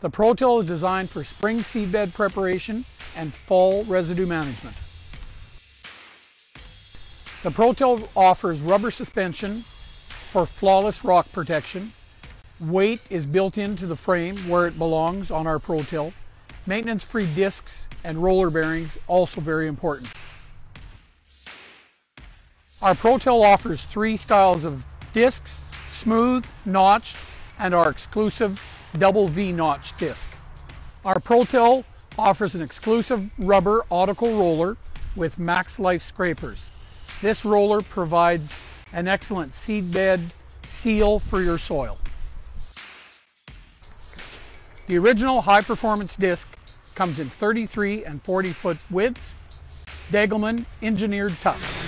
The Pro-Till is designed for spring seedbed preparation and fall residue management. The Pro-Till offers rubber suspension for flawless rock protection. Weight is built into the frame where it belongs on our Pro-Till. Maintenance-free discs and roller bearings, also very important. Our Pro-Till offers three styles of discs: smooth, notched, and our exclusive double V-notch disc. Our Pro-Till offers an exclusive rubber autical roller with Max Life scrapers. This roller provides an excellent seedbed seal for your soil. The original high-performance disc comes in 33 and 40-foot widths, Degelman engineered tough.